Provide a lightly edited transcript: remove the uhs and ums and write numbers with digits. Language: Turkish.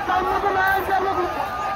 Come on,